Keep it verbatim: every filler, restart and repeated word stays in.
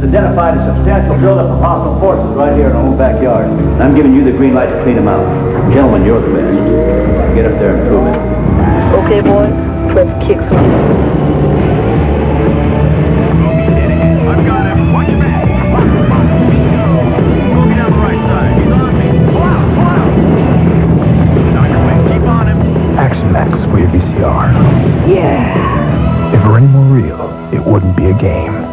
has identified a substantial buildup of hostile forces right here in our own backyard. And I'm giving you the green light to clean them out. Gentlemen, you're the best. Get up there and prove it. Okay, boys. Let's kick some. Max, for your V C R. Yeah. If it were any more real, it wouldn't be a game.